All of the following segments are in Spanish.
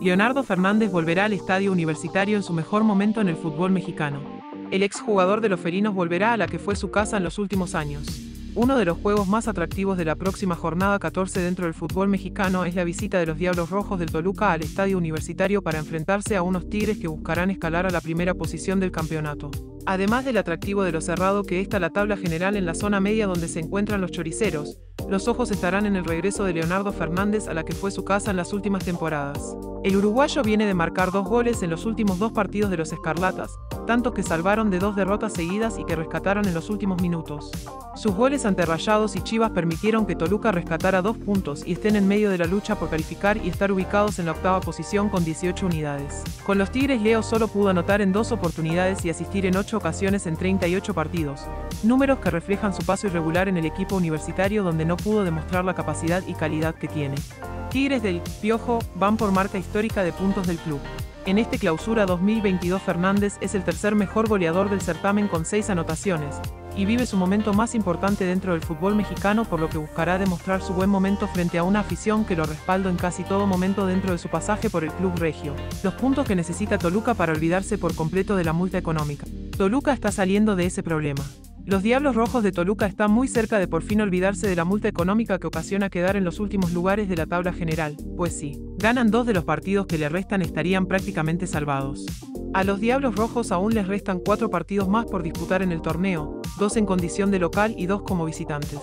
Leonardo Fernández volverá al estadio universitario en su mejor momento en el fútbol mexicano. El exjugador de los felinos volverá a la que fue su casa en los últimos años. Uno de los juegos más atractivos de la próxima jornada 14 dentro del fútbol mexicano es la visita de los Diablos Rojos del Toluca al estadio universitario para enfrentarse a unos Tigres que buscarán escalar a la primera posición del campeonato. Además del atractivo de lo cerrado que está la tabla general en la zona media donde se encuentran los choriceros, los ojos estarán en el regreso de Leonardo Fernández a la que fue su casa en las últimas temporadas. El uruguayo viene de marcar 2 goles en los últimos 2 partidos de los Escarlatas, tantos que salvaron de 2 derrotas seguidas y que rescataron en los últimos minutos. Sus goles ante Rayados y Chivas permitieron que Toluca rescatara 2 puntos y estén en medio de la lucha por calificar y estar ubicados en la 8ª posición con 18 unidades. Con los Tigres, Leo solo pudo anotar en 2 oportunidades y asistir en 8 ocasiones en 38 partidos, números que reflejan su paso irregular en el equipo universitario donde no pudo demostrar la capacidad y calidad que tiene. Tigres del Piojo van por marca histórica de puntos del club. En este Clausura 2022 Fernández es el tercer mejor goleador del certamen con 6 anotaciones, y vive su momento más importante dentro del fútbol mexicano, por lo que buscará demostrar su buen momento frente a una afición que lo respaldó en casi todo momento dentro de su pasaje por el club regio. Los puntos que necesita Toluca para olvidarse por completo de la multa económica. Toluca está saliendo de ese problema. Los Diablos Rojos de Toluca están muy cerca de por fin olvidarse de la multa económica que ocasiona quedar en los últimos lugares de la tabla general, pues si ganan 2 de los partidos que le restan estarían prácticamente salvados. A los Diablos Rojos aún les restan 4 partidos más por disputar en el torneo, 2 en condición de local y 2 como visitantes.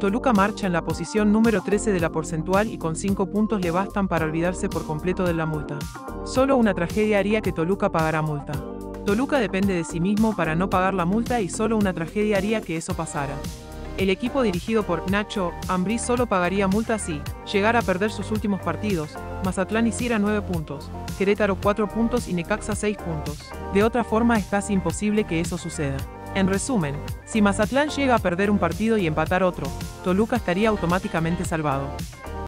Toluca marcha en la posición número 13 de la porcentual y con 5 puntos le bastan para olvidarse por completo de la multa. Solo una tragedia haría que Toluca pagara multa. Toluca depende de sí mismo para no pagar la multa y solo una tragedia haría que eso pasara. El equipo dirigido por Nacho Ambriz solo pagaría multa si llegara a perder sus últimos partidos. Mazatlán hiciera 9 puntos, Querétaro 4 puntos y Necaxa 6 puntos. De otra forma es casi imposible que eso suceda. En resumen, si Mazatlán llega a perder un partido y empatar otro, Toluca estaría automáticamente salvado.